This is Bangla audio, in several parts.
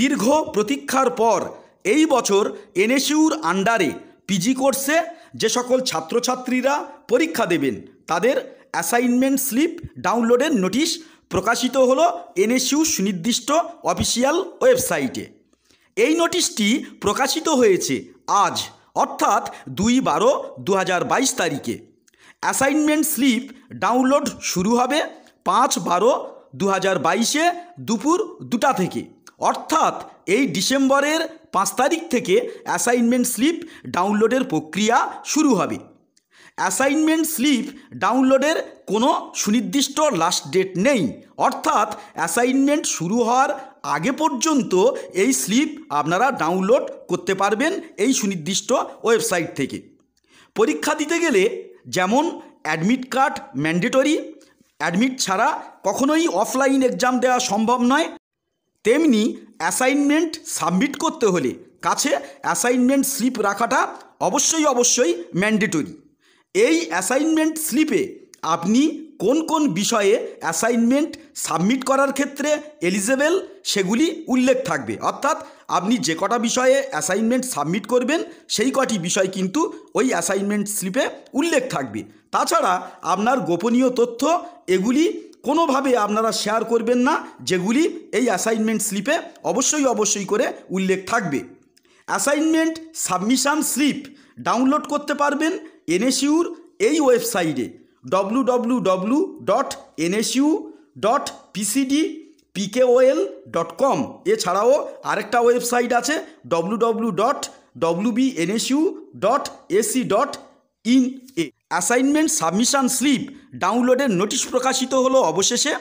দীর্ঘ প্রতীক্ষার পর এই বছর এনএসইউর আন্ডারে পিজি কোর্সে যে সকল ছাত্রছাত্রীরা পরীক্ষা দেবেন তাদের অ্যাসাইনমেন্ট স্লিপ ডাউনলোডের নোটিশ প্রকাশিত হল এনএসইউ সুনির্দিষ্ট অফিসিয়াল ওয়েবসাইটে। এই নোটিশটি প্রকাশিত হয়েছে আজ অর্থাৎ 2/12/2022 তারিখে। অ্যাসাইনমেন্ট স্লিপ ডাউনলোড শুরু হবে 5/12/2022 দুপুর 2টা থেকে, অর্থাৎ এই ডিসেম্বরের 5 তারিখ থেকে অ্যাসাইনমেন্ট স্লিপ ডাউনলোডের প্রক্রিয়া শুরু হবে। অ্যাসাইনমেন্ট স্লিপ ডাউনলোডের কোনো সুনির্দিষ্ট লাস্ট ডেট নেই, অর্থাৎ অ্যাসাইনমেন্ট শুরু হওয়ার আগে পর্যন্ত এই স্লিপ আপনারা ডাউনলোড করতে পারবেন এই সুনির্দিষ্ট ওয়েবসাইট থেকে। পরীক্ষা দিতে গেলে যেমন অ্যাডমিট কার্ড ম্যান্ডেটরি, অ্যাডমিট ছাড়া কখনোই অফলাইন এক্সাম দেওয়া সম্ভব নয়, তেমনি অ্যাসাইনমেন্ট সাবমিট করতে হলে কাছে অ্যাসাইনমেন্ট স্লিপ রাখাটা অবশ্যই ম্যান্ডেটরি। এই অ্যাসাইনমেন্ট স্লিপে আপনি কোন কোন বিষয়ে অ্যাসাইনমেন্ট সাবমিট করার ক্ষেত্রে এলিজেবেল সেগুলি উল্লেখ থাকবে, অর্থাৎ আপনি যে কটা বিষয়ে অ্যাসাইনমেন্ট সাবমিট করবেন সেই কটি বিষয় কিন্তু ওই অ্যাসাইনমেন্ট স্লিপে উল্লেখ থাকবে। তাছাড়া আপনার গোপনীয় তথ্য এগুলি কোনোভাবে আপনারা শেয়ার করবেন না, যেগুলি এই অ্যাসাইনমেন্ট স্লিপে অবশ্যই করে উল্লেখ থাকবে। অ্যাসাইনমেন্ট সাবমিশন স্লিপ ডাউনলোড করতে পারবেন এনএসইউর এই ওয়েবসাইটে www.nsu.pcdpkol.com। এছাড়াও আরেকটা ওয়েবসাইট আছে www.wbnsu.ac.in। অ্যাসাইনমেন্ট সাবমিশন স্লিপ ডাউনলোডের নোটিশ প্রকাশিত হলো অবশেষে।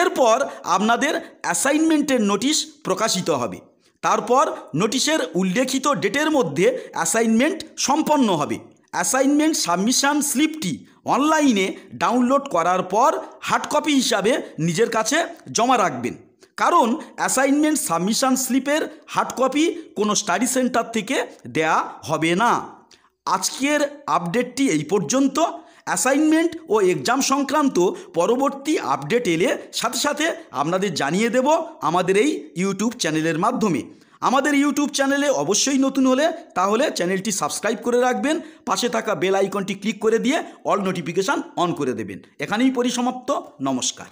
এরপর আপনাদের অ্যাসাইনমেন্টের নোটিশ প্রকাশিত হবে, তারপর নোটিশের উল্লেখিত ডেটের মধ্যে অ্যাসাইনমেন্ট সম্পন্ন হবে। অ্যাসাইনমেন্ট সাবমিশন স্লিপটি অনলাইনে ডাউনলোড করার পর হার্ড কপি হিসাবে নিজের কাছে জমা রাখবেন, কারণ অ্যাসাইনমেন্ট সাবমিশন স্লিপের হার্ড কপি কোনো স্টাডি সেন্টার থেকে দেয়া হবে না। আজকের আপডেটটি এই পর্যন্ত। অ্যাসাইনমেন্ট ও এক্সাম সংক্রান্ত পরবর্তী আপডেট এলে সাথে সাথে আপনাদের জানিয়ে দেব আমাদের এই ইউটিউব চ্যানেলের মাধ্যমে। আমাদের ইউটিউব চ্যানেলে অবশ্যই নতুন হলে তাহলে চ্যানেলটি সাবস্ক্রাইব করে রাখবেন, পাশে থাকা বেল আইকনটি ক্লিক করে দিয়ে অল নোটিফিকেশান অন করে দেবেন। এখানেই পরিসমাপ্ত। নমস্কার।